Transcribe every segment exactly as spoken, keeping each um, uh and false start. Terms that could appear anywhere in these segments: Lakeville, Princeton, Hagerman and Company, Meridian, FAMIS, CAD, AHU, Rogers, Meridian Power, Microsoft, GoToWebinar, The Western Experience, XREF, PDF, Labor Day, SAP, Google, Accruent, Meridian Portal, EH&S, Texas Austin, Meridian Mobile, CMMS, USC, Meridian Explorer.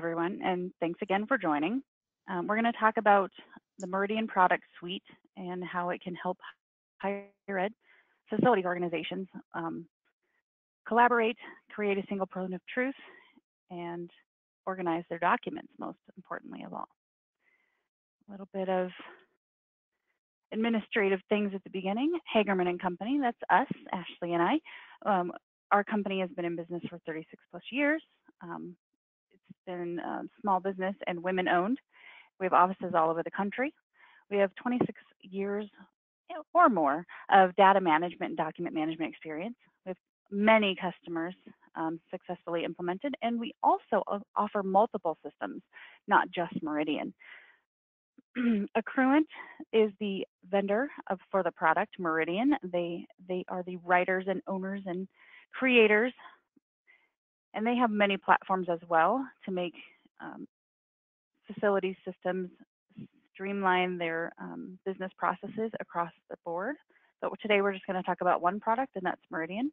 everyone, and thanks again for joining. Um, we're going to talk about the Meridian product suite and how it can help higher ed facilities organizations um, collaborate, create a single point of truth, and organize their documents, most importantly of all. A little bit of administrative things at the beginning. Hagerman and Company, that's us, Ashley and I. Um, our company has been in business for thirty-six plus years. Um, it's been a small business and women owned. We have offices all over the country. We have twenty-six years or more of data management and document management experience with many customers um, successfully implemented. And we also offer multiple systems, not just Meridian. Accruent is the vendor of, for the product, Meridian. They, they are the writers and owners and creators, and they have many platforms as well to make um, facility systems streamline their um, business processes across the board. But today we're just going to talk about one product, and that's Meridian.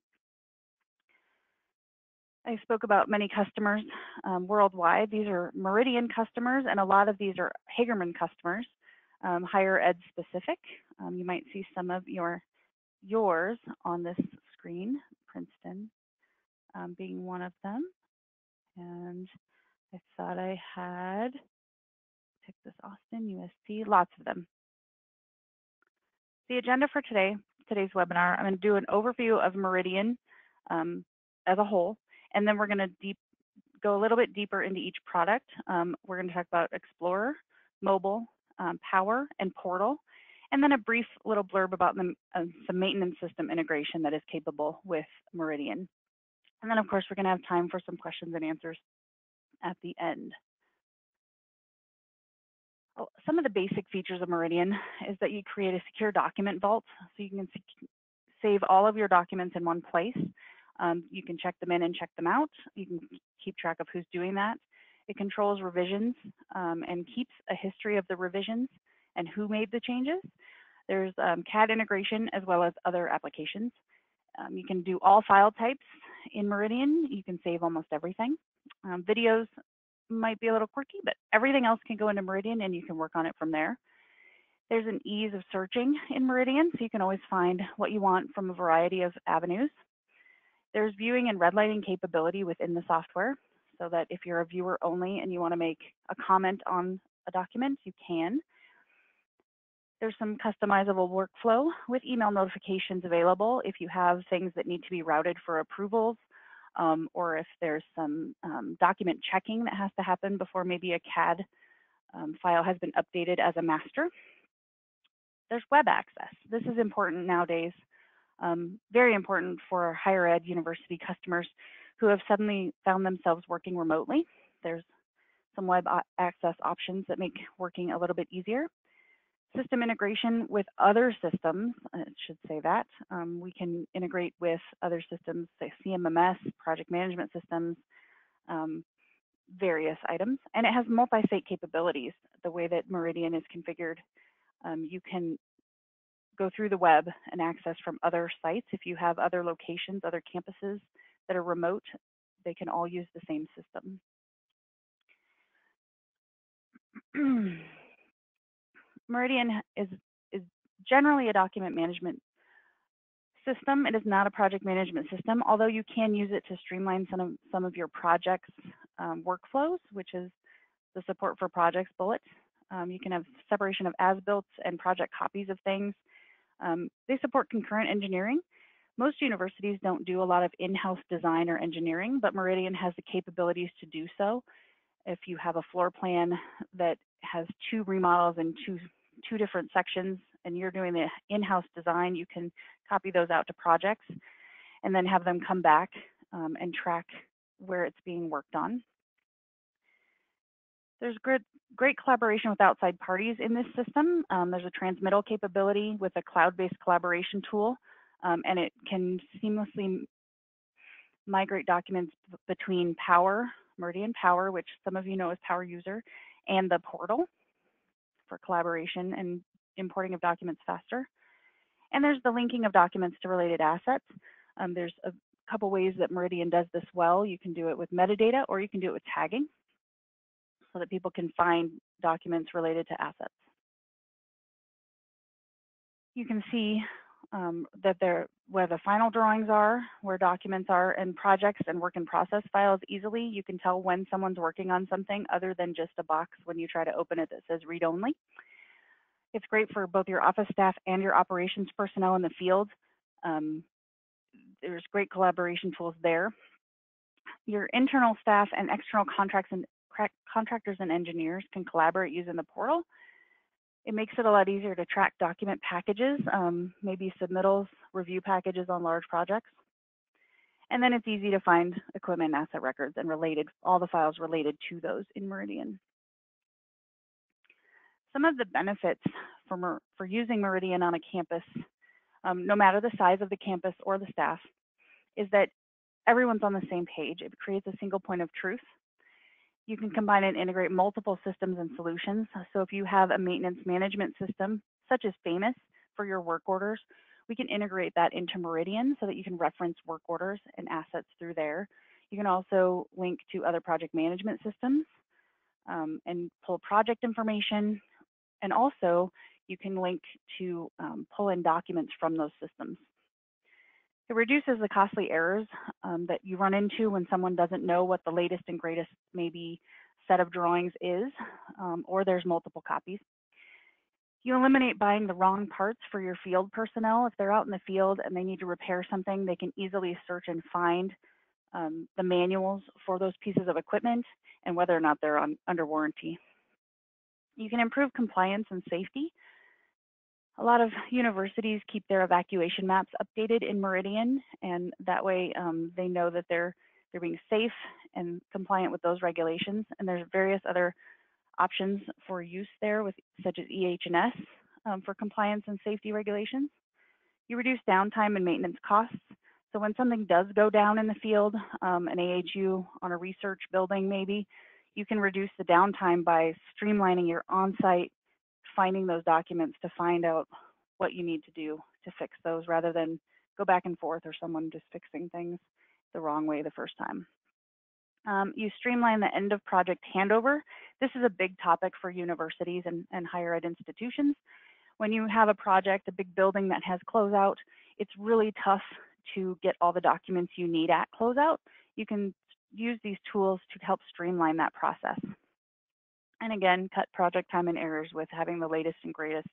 I spoke about many customers um, worldwide. These are Meridian customers, and a lot of these are Hagerman customers, um, higher ed specific. Um, you might see some of your yours on this screen, Princeton um, being one of them. And I thought I had Texas Austin, U S C, lots of them. The agenda for today, today's webinar, I'm going to do an overview of Meridian um, as a whole. And then we're going to deep, go a little bit deeper into each product. Um, we're going to talk about Explorer, Mobile, um, Power, and Portal, and then a brief little blurb about the, uh, some maintenance system integration that is capable with Meridian. And then, of course, we're going to have time for some questions and answers at the end. Oh, some of the basic features of Meridian is that you create a secure document vault, so you can save all of your documents in one place. Um, you can check them in and check them out. You can keep track of who's doing that. It controls revisions um, and keeps a history of the revisions and who made the changes. There's um, C A D integration as well as other applications. Um, you can do all file types in Meridian. You can save almost everything. Um, videos might be a little quirky, but everything else can go into Meridian and you can work on it from there. There's an ease of searching in Meridian, so you can always find what you want from a variety of avenues. There's viewing and redlining capability within the software, so that if you're a viewer only and you want to make a comment on a document, you can. There's some customizable workflow with email notifications available if you have things that need to be routed for approvals, um, or if there's some um, document checking that has to happen before maybe a C A D um, file has been updated as a master. There's web access. This is important nowadays. Um, very important for higher ed university customers who have suddenly found themselves working remotely. There's some web access options that make working a little bit easier. System integration with other systems, it should say that. Um, we can integrate with other systems, say C M M S, project management systems, um, various items. And it has multi-site capabilities. The way that Meridian is configured, um, you can go through the web and access from other sites. If you have other locations, other campuses that are remote, they can all use the same system. Meridian is, is generally a document management system. It is not a project management system, although you can use it to streamline some of, some of your projects um, workflows, which is the support for projects bullet. Um, you can have separation of as-built and project copies of things. Um, they support concurrent engineering. Most universities don't do a lot of in-house design or engineering, but Meridian has the capabilities to do so. If you have a floor plan that has two remodels and two, two different sections, and you're doing the in-house design, you can copy those out to projects and then have them come back um, and track where it's being worked on. There's great, great collaboration with outside parties in this system. Um, there's a transmittal capability with a cloud-based collaboration tool, um, and it can seamlessly migrate documents between Power, Meridian Power, which some of you know as Power User, and the portal for collaboration and importing of documents faster. And there's the linking of documents to related assets. Um, there's a couple ways that Meridian does this well. You can do it with metadata, or you can do it with tagging. so that people can find documents related to assets. You can see um, that they're where the final drawings are, where documents are, and projects and work in process files easily. You can tell when someone's working on something other than just a box when you try to open it that says read only. It's great for both your office staff and your operations personnel in the field. Um, there's great collaboration tools there. Your internal staff and external contracts and contractors and engineers can collaborate using the portal. It makes it a lot easier to track document packages, um, maybe submittals, review packages on large projects. And then it's easy to find equipment and asset records and related, all the files related to those in Meridian. Some of the benefits for, for using Meridian on a campus, um, no matter the size of the campus or the staff, is that everyone's on the same page. It creates a single point of truth. You can combine and integrate multiple systems and solutions. So if you have a maintenance management system, such as FAMIS for your work orders, we can integrate that into Meridian so that you can reference work orders and assets through there. You can also link to other project management systems um, and pull project information. And also you can link to um, pull in documents from those systems. It reduces the costly errors um, that you run into when someone doesn't know what the latest and greatest maybe set of drawings is, um, or there's multiple copies. You eliminate buying the wrong parts for your field personnel. If they're out in the field and they need to repair something, they can easily search and find um, the manuals for those pieces of equipment and whether or not they're on, under warranty. You can improve compliance and safety. A lot of universities keep their evacuation maps updated in Meridian, and that way um, they know that they're, they're being safe and compliant with those regulations. And there's various other options for use there, with, such as E H and S um, for compliance and safety regulations. You reduce downtime and maintenance costs. So when something does go down in the field, um, an A H U on a research building maybe, you can reduce the downtime by streamlining your on-site finding those documents to find out what you need to do to fix those, rather than go back and forth or someone just fixing things the wrong way the first time. Um, you streamline the end of project handover. This is a big topic for universities and, and higher ed institutions. When you have a project, a big building that has closeout, it's really tough to get all the documents you need at closeout. You can use these tools to help streamline that process. And again, cut project time and errors with having the latest and greatest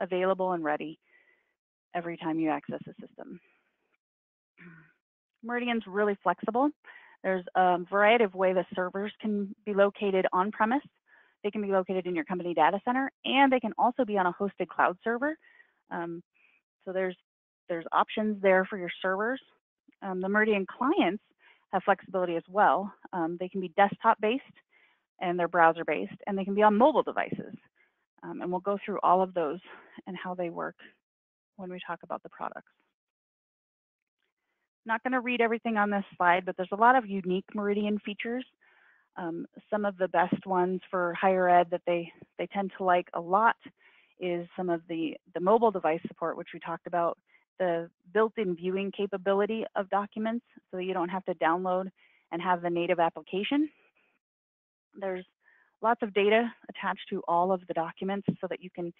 available and ready every time you access a system. Meridian's really flexible. There's a variety of ways the servers can be located on premise. They can be located in your company data center, and they can also be on a hosted cloud server. Um, so there's, there's options there for your servers. Um, the Meridian clients have flexibility as well. Um, they can be desktop based, and they're browser-based, and they can be on mobile devices. Um, and we'll go through all of those and how they work when we talk about the products. I'm not gonna read everything on this slide, but there's a lot of unique Meridian features. Um, some of the best ones for higher ed that they, they tend to like a lot is some of the, the mobile device support, which we talked about, the built-in viewing capability of documents so that you don't have to download and have the native application. There's lots of data attached to all of the documents so that you can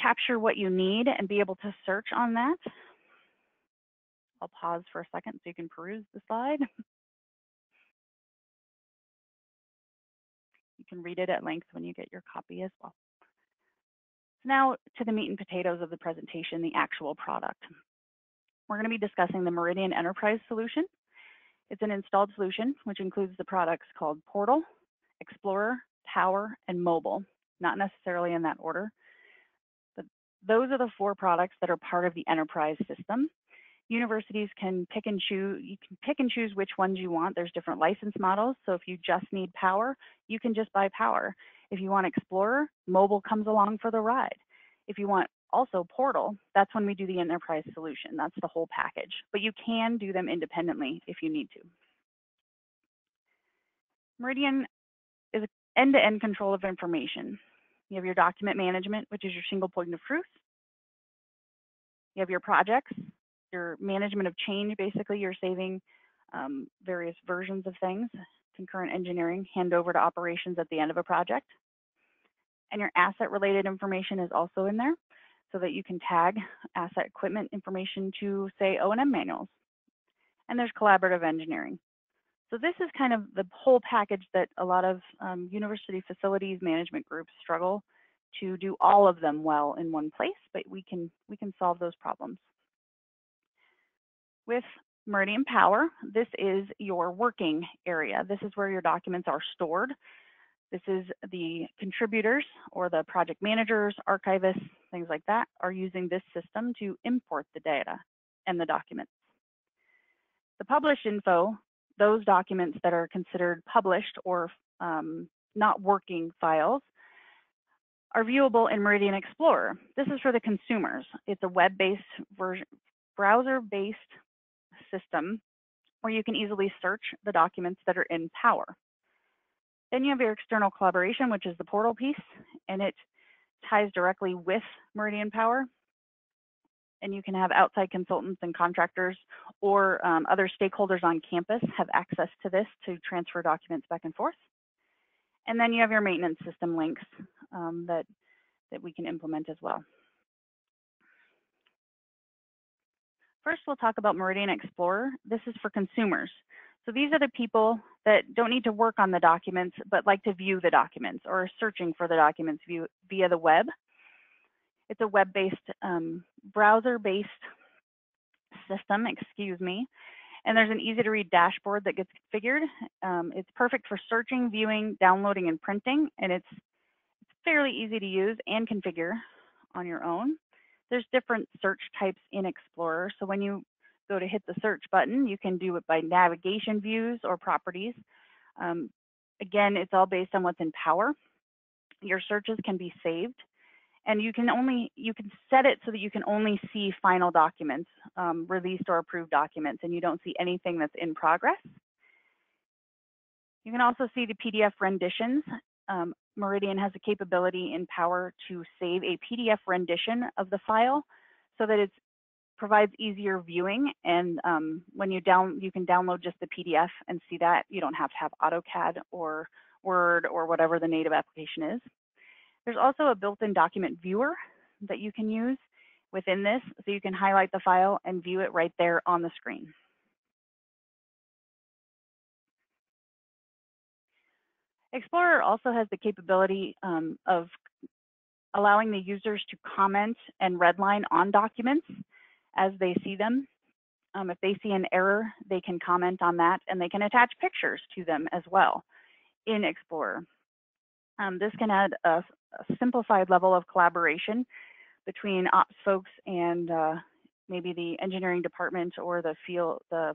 capture what you need and be able to search on that. I'll pause for a second so you can peruse the slide. You can read it at length when you get your copy as well. So now to the meat and potatoes of the presentation, the actual product. We're going to be discussing the Meridian Enterprise solution. It's an installed solution, which includes the products called Portal, Explorer, Tower, and Mobile, not necessarily in that order. But those are the four products that are part of the enterprise system. Universities can pick and choose, you can pick and choose which ones you want. There's different license models. So if you just need Power, you can just buy Power. If you want Explorer, Mobile comes along for the ride. If you want also Portal, that's when we do the enterprise solution. That's the whole package, but you can do them independently if you need to. Meridian is end-to-end control of information. You have your document management, which is your single point of truth. You have your projects, your management of change. Basically, you're saving um, various versions of things. concurrent engineering, hand over to operations at the end of a project. And your asset related information is also in there so that you can tag asset equipment information to, say, O and M manuals. And there's collaborative engineering. So this is kind of the whole package that a lot of um, university facilities management groups struggle to do all of them well in one place, but we can, we can solve those problems. With Meridian Power, this is your working area. This is where your documents are stored. This is the contributors or the project managers, archivists, things like that are using this system to import the data and the documents. The published info, those documents that are considered published or um, not working files, are viewable in Meridian Explorer. This is for the consumers. It's a web-based version, browser-based system where you can easily search the documents that are in Power. Then you have your external collaboration, which is the portal piece, and it ties directly with Meridian Power. And you can have outside consultants and contractors or um, other stakeholders on campus have access to this to transfer documents back and forth. And then you have your maintenance system links um, that, that we can implement as well. First, we'll talk about Meridian Explorer. This is for consumers. So these are the people that don't need to work on the documents, but like to view the documents or are searching for the documents view, via the web. It's a web-based, um, browser-based system, excuse me. And there's an easy-to-read dashboard that gets configured. Um, it's perfect for searching, viewing, downloading, and printing. And it's fairly easy to use and configure on your own. There's different search types in Explorer. So when you go to hit the search button, you can do it by navigation views or properties. Um, again, it's all based on what's in Power. Your searches can be saved. And you can only, you can set it so that you can only see final documents, um, released or approved documents, and you don't see anything that's in progress. You can also see the P D F renditions. Um, Meridian has the capability in Power to save a P D F rendition of the file so that it provides easier viewing. And um, when you down, you can download just the P D F and see that. You don't have to have AutoCAD or Word or whatever the native application is. There's also a built-in document viewer that you can use within this, so you can highlight the file and view it right there on the screen. Explorer also has the capability um, of allowing the users to comment and redline on documents as they see them. Um, if they see an error, they can comment on that, and they can attach pictures to them as well in Explorer. Um, this can add a, a simplified level of collaboration between ops folks and uh, maybe the engineering department or the field, the,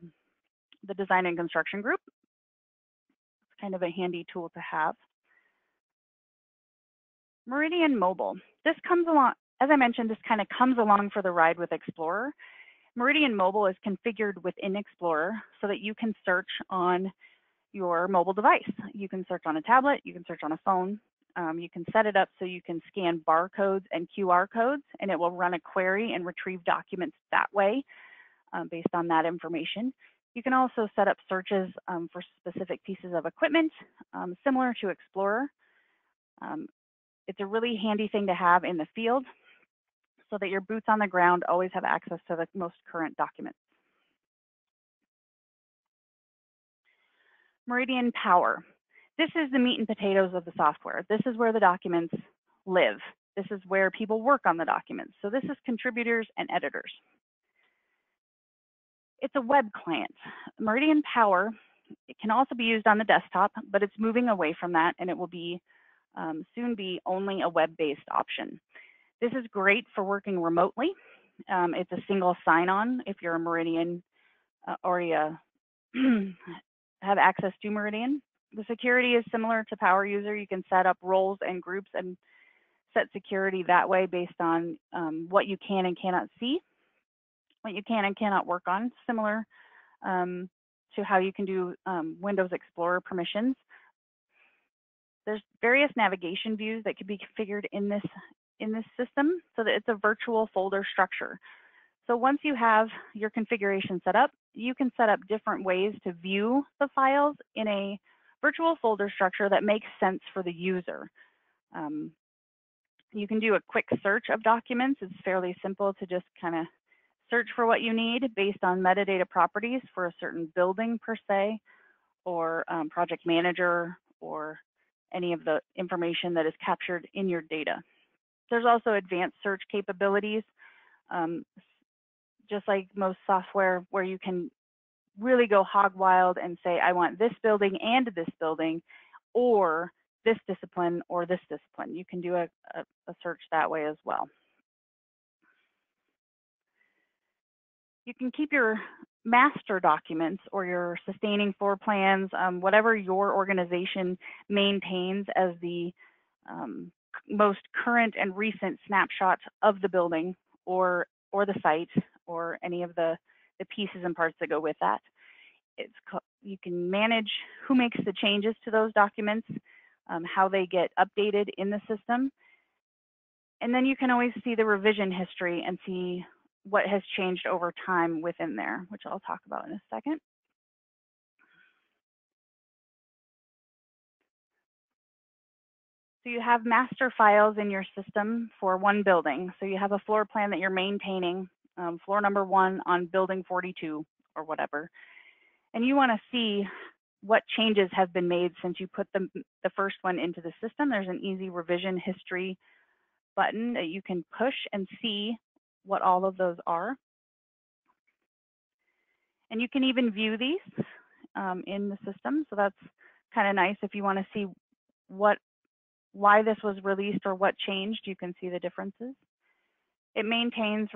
the design and construction group. It's kind of a handy tool to have. Meridian Mobile. This comes along, as I mentioned, this kind of comes along for the ride with Explorer. Meridian Mobile is configured within Explorer so that you can search on your mobile device. You can search on a tablet, you can search on a phone. Um, you can set it up so you can scan barcodes and Q R codes, and it will run a query and retrieve documents that way um, based on that information. You can also set up searches um, for specific pieces of equipment, um, similar to Explorer. Um, it's a really handy thing to have in the field so that your boots on the ground always have access to the most current documents. Meridian Power. This is the meat and potatoes of the software. This is where the documents live. This is where people work on the documents. So this is contributors and editors. It's a web client. Meridian Power, it can also be used on the desktop, but it's moving away from that, and it will be um, soon be only a web-based option. This is great for working remotely. Um, it's a single sign-on if you're a Meridian uh, or a have access to Meridian. The security is similar to Power User. You can set up roles and groups and set security that way based on um, what you can and cannot see, what you can and cannot work on, similar um, to how you can do um, Windows Explorer permissions. There's various navigation views that could be configured in this, in this system so that it's a virtual folder structure. So once you have your configuration set up, you can set up different ways to view the files in a virtual folder structure that makes sense for the user. Um, you can do a quick search of documents. It's fairly simple to just kind of search for what you need based on metadata properties for a certain building per se, or um, project manager, or any of the information that is captured in your data. There's also advanced search capabilities, um, just like most software, where you can really go hog wild and say, I want this building and this building, or this discipline or this discipline. You can do a, a, a search that way as well. You can keep your master documents or your sustaining floor plans, um, whatever your organization maintains as the um, most current and recent snapshots of the building or or the site, or any of the, the pieces and parts that go with that. It's you can manage who makes the changes to those documents, um, how they get updated in the system, and then you can always see the revision history and see what has changed over time within there, which I'll talk about in a second. So you have master files in your system for one building. So you have a floor plan that you're maintaining, um, floor number one on building forty-two or whatever. And you want to see what changes have been made since you put the, the first one into the system. There's an easy revision history button that you can push and see what all of those are. And you can even view these um, in the system. So that's kind of nice if you want to see what why this was released or what changed. You can see the differences. It maintains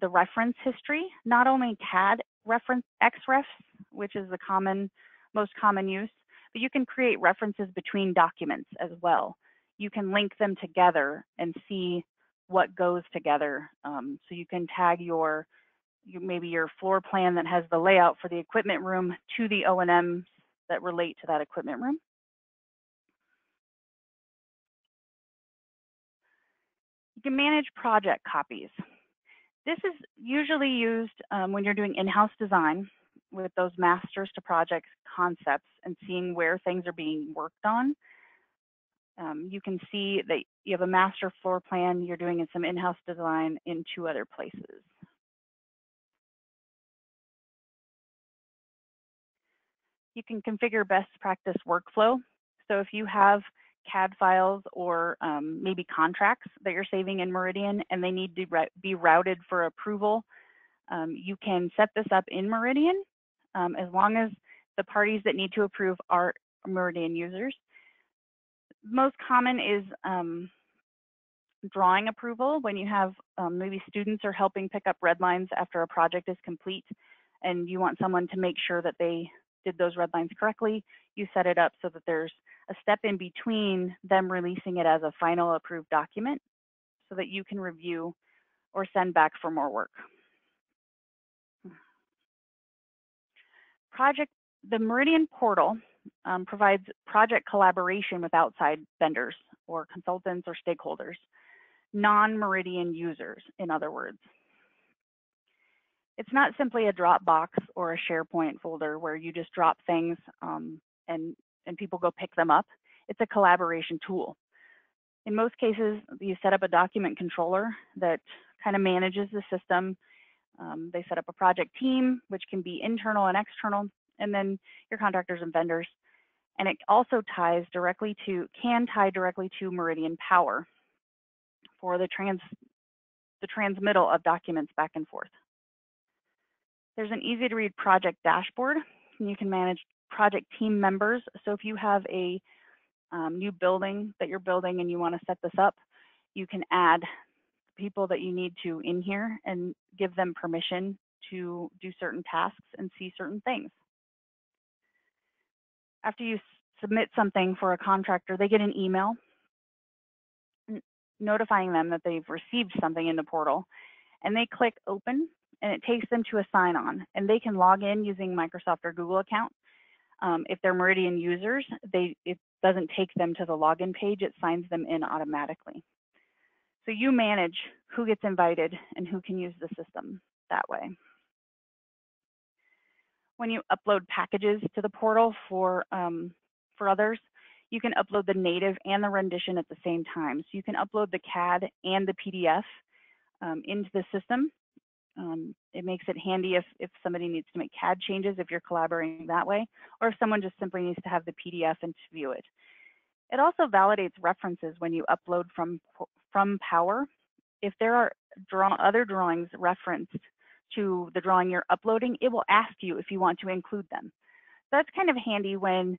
the reference history, not only C A D reference X R E Fs, which is the common, most common use, but you can create references between documents as well. You can link them together and see what goes together. Um, so you can tag your, your, maybe your floor plan that has the layout for the equipment room to the O and Ms that relate to that equipment room. You can manage project copies. This is usually used um, when you're doing in-house design with those masters to projects concepts and seeing where things are being worked on. Um, you can see that you have a master floor plan, you're doing some in-house design in two other places. You can configure best practice workflow. So if you have C A D files or um, maybe contracts that you're saving in Meridian and they need to be routed for approval, um, you can set this up in Meridian um, as long as the parties that need to approve are Meridian users. Most common is um, drawing approval when you have um, maybe students are helping pick up red lines after a project is complete and you want someone to make sure that they did those red lines correctly. You set it up so that there's a step in between them releasing it as a final approved document so that you can review or send back for more work. Project, the Meridian portal um, provides project collaboration with outside vendors or consultants or stakeholders, non-Meridian users, in other words. It's not simply a Dropbox or a SharePoint folder where you just drop things um, and, and people go pick them up. It's a collaboration tool. In most cases, you set up a document controller that kind of manages the system. Um, they set up a project team, which can be internal and external, and then your contractors and vendors. And it also ties directly to, can tie directly to Meridian Power for the, trans, the transmittal of documents back and forth. There's an easy to read project dashboard, and you can manage project team members. So if you have a um, new building that you're building and you want to set this up, you can add people that you need to in here and give them permission to do certain tasks and see certain things. After you submit something for a contractor, they get an email notifying them that they've received something in the portal, and they click open, and it takes them to a sign-on, and they can log in using Microsoft or Google account. Um, if they're Meridian users, they, it doesn't take them to the login page, it signs them in automatically. So you manage who gets invited and who can use the system that way. When you upload packages to the portal for um, for others, you can upload the native and the rendition at the same time. So you can upload the C A D and the P D F um, into the system. Um, it makes it handy if, if somebody needs to make C A D changes, if you're collaborating that way, or if someone just simply needs to have the P D F and to view it. It also validates references when you upload from, from Power. If there are draw, other drawings referenced to the drawing you're uploading, it will ask you if you want to include them. That's kind of handy when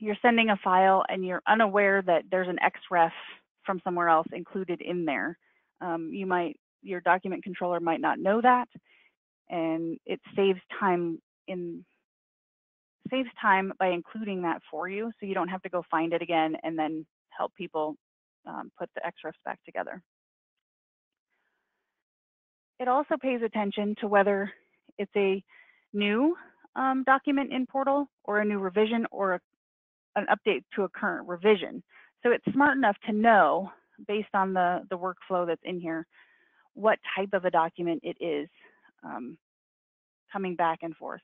you're sending a file and you're unaware that there's an X ref from somewhere else included in there. Um, you might, your document controller might not know that, and it saves time in saves time by including that for you, so you don't have to go find it again and then help people um, put the X refs back together. It also pays attention to whether it's a new um, document in Portal or a new revision or a, an update to a current revision. So it's smart enough to know, based on the, the workflow that's in here, what type of a document it is um, coming back and forth.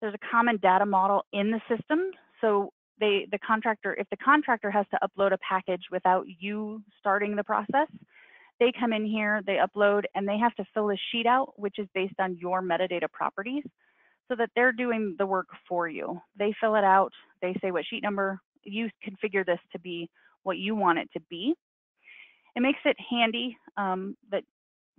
There's a common data model in the system. So they, the contractor, if the contractor has to upload a package without you starting the process, they come in here, they upload, and they have to fill a sheet out, which is based on your metadata properties, so that they're doing the work for you. They fill it out, they say what sheet number, you configure this to be what you want it to be. It makes it handy um, that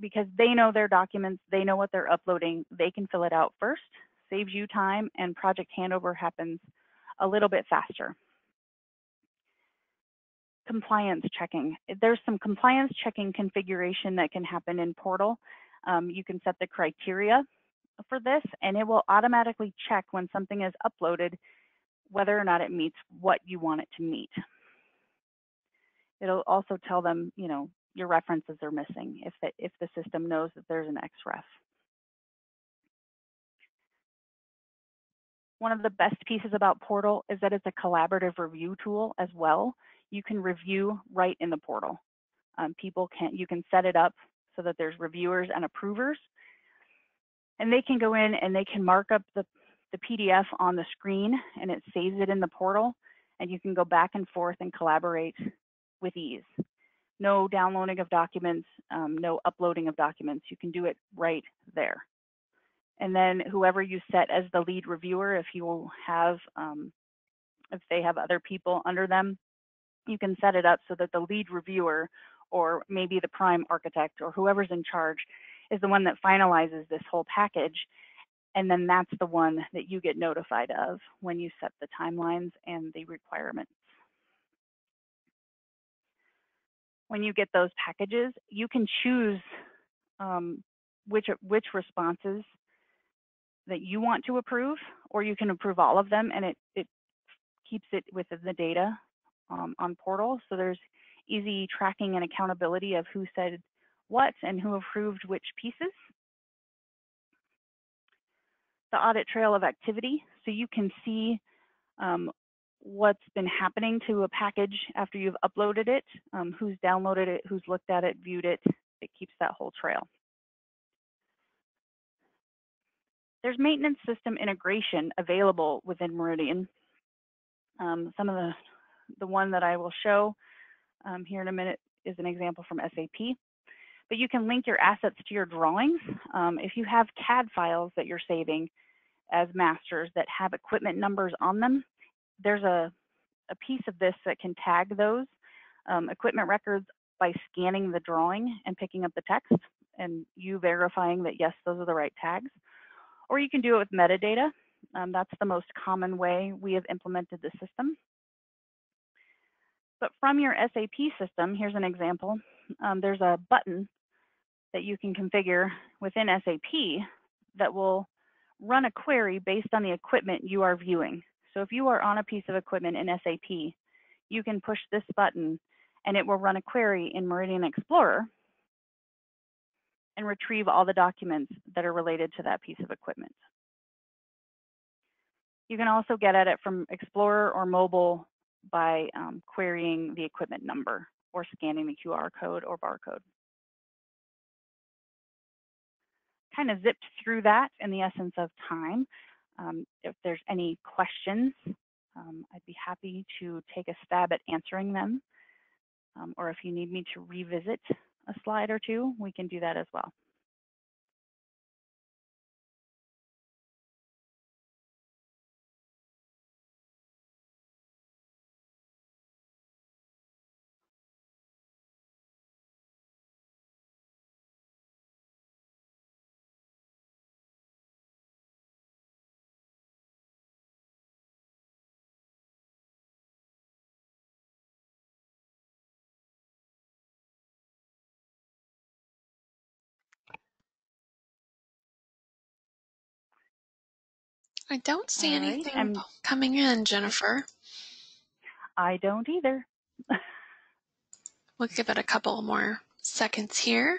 because they know their documents, they know what they're uploading, they can fill it out first, saves you time, and project handover happens a little bit faster. Compliance checking. There's some compliance checking configuration that can happen in Portal. Um, you can set the criteria for this, and it will automatically check when something is uploaded whether or not it meets what you want it to meet. It'll also tell them, you know, your references are missing if the, if the system knows that there's an X ref. One of the best pieces about Portal is that it's a collaborative review tool as well. You can review right in the Portal. Um, people can, you can set it up so that there's reviewers and approvers, and they can go in and they can mark up the, the P D F on the screen, and it saves it in the Portal, and you can go back and forth and collaborate with ease. No downloading of documents, um, no uploading of documents. You can do it right there. And then whoever you set as the lead reviewer, if you will have, um, if they have other people under them, you can set it up so that the lead reviewer, or maybe the prime architect, or whoever's in charge, is the one that finalizes this whole package. And then that's the one that you get notified of when you set the timelines and the requirements. When you get those packages, you can choose um, which, which responses that you want to approve, or you can approve all of them, and it, it keeps it within the data um, on Portal. So there's easy tracking and accountability of who said what and who approved which pieces. The audit trail of activity, so you can see um, what's been happening to a package after you've uploaded it, um, who's downloaded it, who's looked at it, viewed it. It keeps that whole trail. There's maintenance system integration available within Meridian. Um, some of the, the one that I will show um, here in a minute is an example from S A P. But you can link your assets to your drawings. Um, if you have C A D files that you're saving as masters that have equipment numbers on them, there's a, a piece of this that can tag those um, equipment records by scanning the drawing and picking up the text and you verifying that, yes, those are the right tags. Or you can do it with metadata. Um, that's the most common way we have implemented the system. But from your S A P system, here's an example. Um, there's a button that you can configure within S A P that will run a query based on the equipment you are viewing. So if you are on a piece of equipment in S A P, you can push this button and it will run a query in Meridian Explorer and retrieve all the documents that are related to that piece of equipment. You can also get at it from Explorer or mobile by um, querying the equipment number or scanning the Q R code or barcode. Kind of zipped through that in the essence of time. Um, if there's any questions, um, I'd be happy to take a stab at answering them. Um, or if you need me to revisit a slide or two, we can do that as well. I don't see All anything right, coming in, Jennifer. I don't either. We'll give it a couple more seconds here.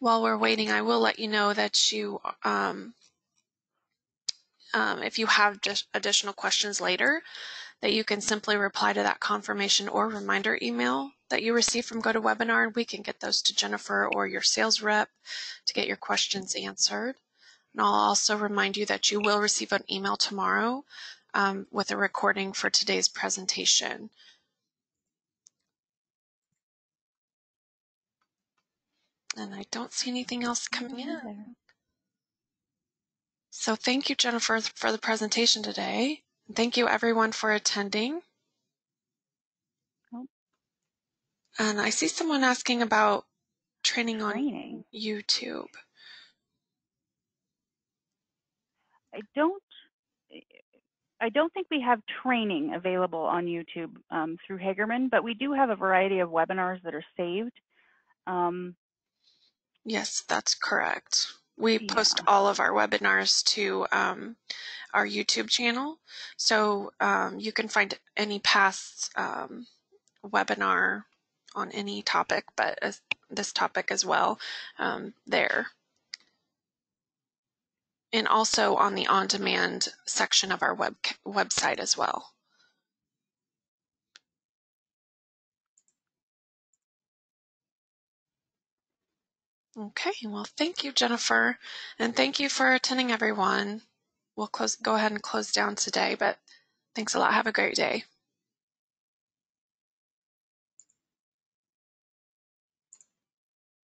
While we're waiting, I will let you know that you, um, um, if you have additional questions later, that you can simply reply to that confirmation or reminder email that you receive from GoToWebinar, and we can get those to Jennifer or your sales rep to get your questions answered. And I'll also remind you that you will receive an email tomorrow um, with a recording for today's presentation. And I don't see anything else coming in. So thank you, Jennifer, for the presentation today. And thank you, everyone, for attending. And I see someone asking about training on training. YouTube. I don't, I don't think we have training available on YouTube um, through Hagerman, but we do have a variety of webinars that are saved. Um, yes, that's correct. We yeah. post all of our webinars to um, our YouTube channel, so um, you can find any past um, webinar on any topic, but as this topic as well, um, there. And also on the on-demand section of our web website as well. Okay, well, thank you, Jennifer, and thank you for attending, everyone. We'll close, go ahead and close down today, but thanks a lot. Have a great day.